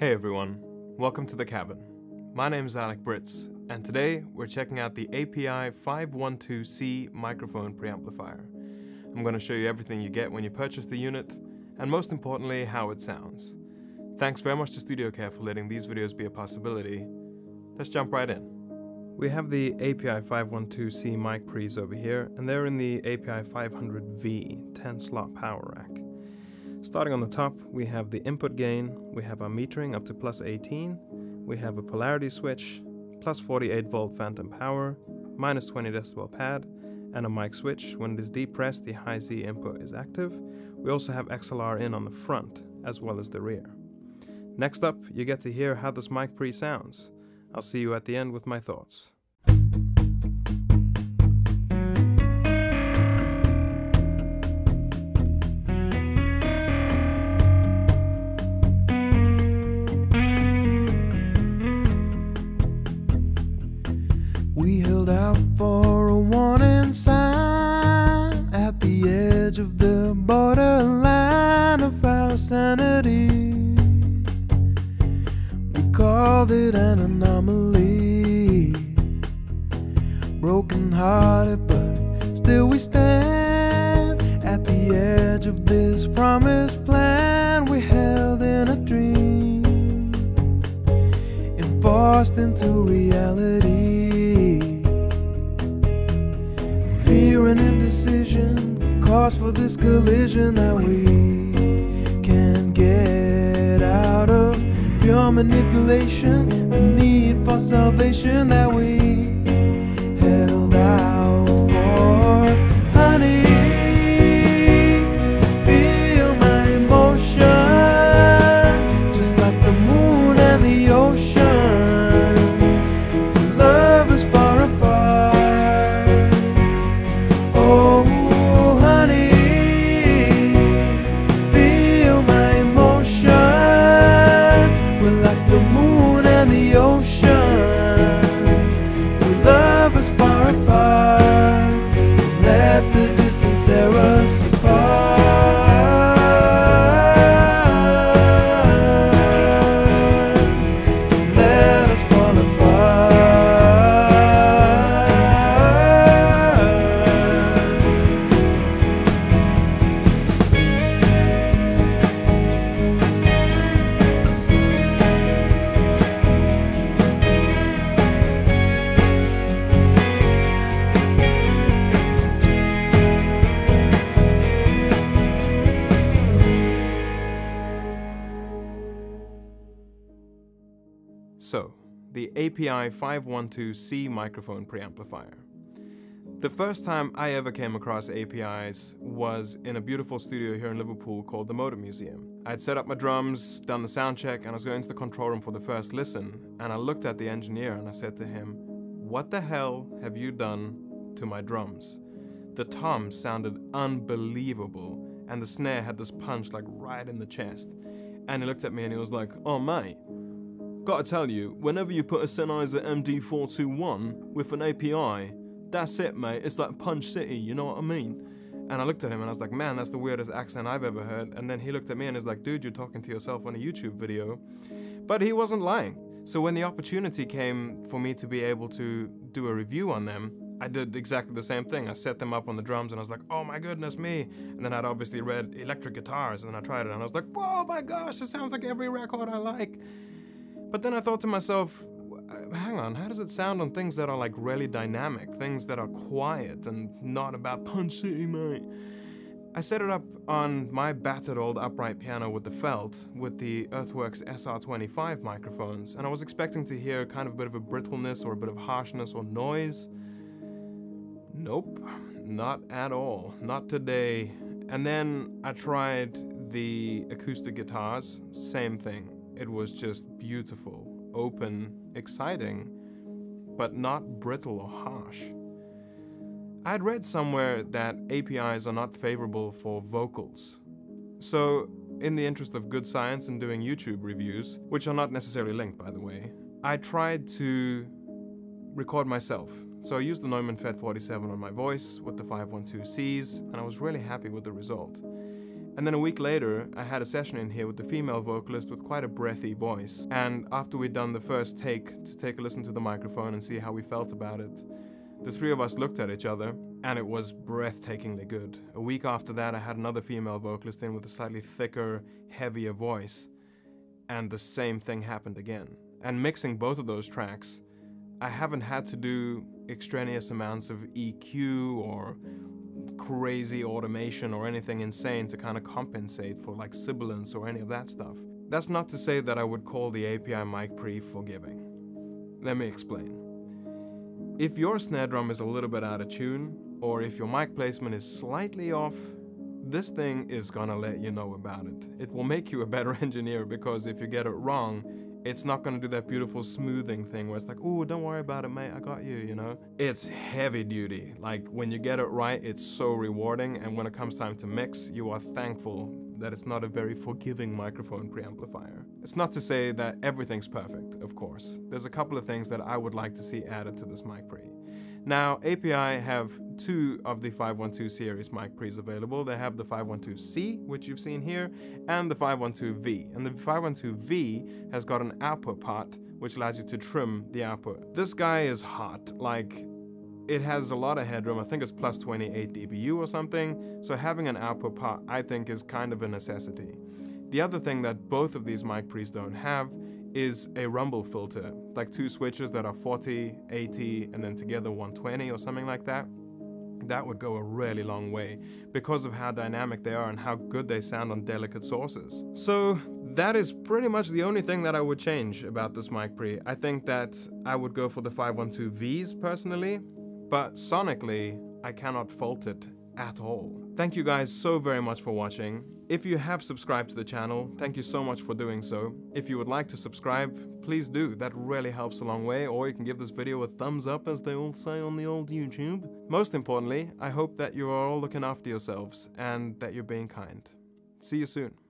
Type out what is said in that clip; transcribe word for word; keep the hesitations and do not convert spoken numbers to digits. Hey everyone, welcome to the cabin. My name is Alec Brits, and today we're checking out the A P I five twelve C microphone preamplifier. I'm going to show you everything you get when you purchase the unit, and most importantly, how it sounds. Thanks very much to Studio Care for letting these videos be a possibility. Let's jump right in. We have the A P I five twelve C mic pre's over here, and they're in the A P I five hundred V ten slot power rack. Starting on the top, we have the input gain, we have our metering up to plus eighteen, we have a polarity switch, plus forty-eight volt phantom power, minus twenty decibel pad, and a mic switch. When it is depressed, the high Z input is active. We also have X L R in on the front, as well as the rear. Next up, you get to hear how this mic pre sounds. I'll see you at the end with my thoughts. We held out for a warning sign at the edge of the borderline of our sanity. We called it an anomaly, broken hearted, but still we stand at the edge of this promised land we held in a dream, and forced into reality. Fear and indecision cause for this collision that we can't get out of. Pure manipulation, the need for salvation that we held out for. Honey, feel my emotion, just like the moon and the ocean. Love is far apart. So, the A P I five twelve C microphone preamplifier. The first time I ever came across A P Is was in a beautiful studio here in Liverpool called the Motor Museum. I'd set up my drums, done the sound check, and I was going to the control room for the first listen, and I looked at the engineer and I said to him, "What the hell have you done to my drums?" The toms sounded unbelievable, and the snare had this punch like right in the chest. And he looked at me and he was like, "Oh my. Gotta tell you, whenever you put a Sennheiser M D four twenty-one with an A P I, that's it mate, it's like Punch City, you know what I mean?" And I looked at him and I was like, man, that's the weirdest accent I've ever heard. And then he looked at me and is like, dude, you're talking to yourself on a YouTube video. But he wasn't lying. So when the opportunity came for me to be able to do a review on them, I did exactly the same thing. I set them up on the drums and I was like, oh my goodness me. And then I'd obviously read electric guitars and then I tried it and I was like, oh my gosh, it sounds like every record I like. But then I thought to myself, hang on, how does it sound on things that are like really dynamic, things that are quiet and not about Punch City, mate? I set it up on my battered old upright piano with the felt, with the Earthworks S R twenty-five microphones, and I was expecting to hear kind of a bit of a brittleness or a bit of harshness or noise. Nope, not at all, not today. And then I tried the acoustic guitars, same thing. It was just beautiful, open, exciting, but not brittle or harsh. I had read somewhere that A P Is are not favorable for vocals. So, in the interest of good science and doing YouTube reviews, which are not necessarily linked by the way, I tried to record myself. So I used the Neumann F E T forty-seven on my voice with the five twelve C's, and I was really happy with the result. And then a week later, I had a session in here with the female vocalist with quite a breathy voice. And after we'd done the first take to take a listen to the microphone and see how we felt about it, the three of us looked at each other, and it was breathtakingly good. A week after that, I had another female vocalist in with a slightly thicker, heavier voice, and the same thing happened again. And mixing both of those tracks, I haven't had to do extraneous amounts of E Q or crazy automation or anything insane to kind of compensate for like sibilance or any of that stuff. That's not to say that I would call the A P I mic pre forgiving. Let me explain. If your snare drum is a little bit out of tune, or if your mic placement is slightly off, this thing is gonna let you know about it. It will make you a better engineer, because if you get it wrong, it's not gonna do that beautiful smoothing thing where it's like, "Ooh, don't worry about it, mate, I got you," you know? It's heavy duty. Like, when you get it right, it's so rewarding, and when it comes time to mix, you are thankful that it's not a very forgiving microphone preamplifier. It's not to say that everything's perfect, of course. There's a couple of things that I would like to see added to this mic pre. Now, A P I have two of the five twelve series mic pre's available. They have the five twelve C, which you've seen here, and the five twelve V. And the five twelve V has got an output part, which allows you to trim the output. This guy is hot. Like, it has a lot of headroom. I think it's plus twenty-eight D B U or something, so having an output part I think is kind of a necessity. The other thing that both of these mic pre's don't have is a rumble filter, like two switches that are forty, eighty, and then together one twenty or something like that. That would go a really long way because of how dynamic they are and how good they sound on delicate sources. So that is pretty much the only thing that I would change about this mic pre. I think that I would go for the five twelve Vs personally, but sonically, I cannot fault it at all. Thank you guys so very much for watching. If you have subscribed to the channel, thank you so much for doing so. If you would like to subscribe, please do. That really helps a long way, or you can give this video a thumbs up, as they all say on the old YouTube. Most importantly, I hope that you are all looking after yourselves and that you're being kind. See you soon.